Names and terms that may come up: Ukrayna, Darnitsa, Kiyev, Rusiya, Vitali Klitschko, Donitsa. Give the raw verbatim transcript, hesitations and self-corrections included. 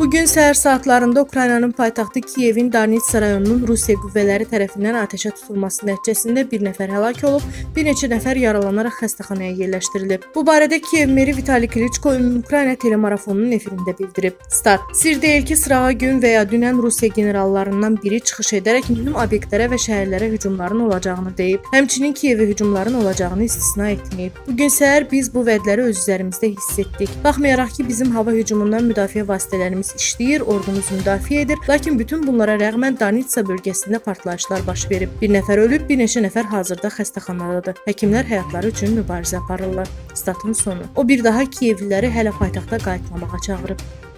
Bugün səhər saatlarında Ukraynanın paytaxtı Kiyevin Darnitsa rayonunun Rusiya qüvvələri tərəfindən atəşə tutulması nəticəsində bir nəfər həlak olub, bir neçə nəfər yaralanaraq xəstəxanaya yerləşdirilib. Bu barədə Kiyev meri Vitali Klitschko Ümumi-Ukrayna telemarafonunun efirində bildirib. Stat: Sir deyil ki, sırağa gün və ya dünən Rusiya generallarından biri çıxış edərək mühüm obyektlərə və şəhərlərə hücumların olacağını deyib. Həmçinin Kiyevə hücumların olacağını istisna etməyib. Bugün səhər biz bu vədləri öz üzerimizdə hiss etdik. Baxmayaraq ki, bizim hava hücumundan müdafiə vasitələrimiz işləyir, ordumuz müdafiə edir, lakin bütün bunlara rəğmən Donitsa bölgəsində partlayışlar baş verib. Bir nəfər ölüb, bir neçə nəfər hazırda xəstəxanadadır. Həkimlər həyatları üçün mübarizə aparırlar. Statın sonu. O bir daha Kiyevliləri hələ paytaxta qayıtmamağa çağırıb.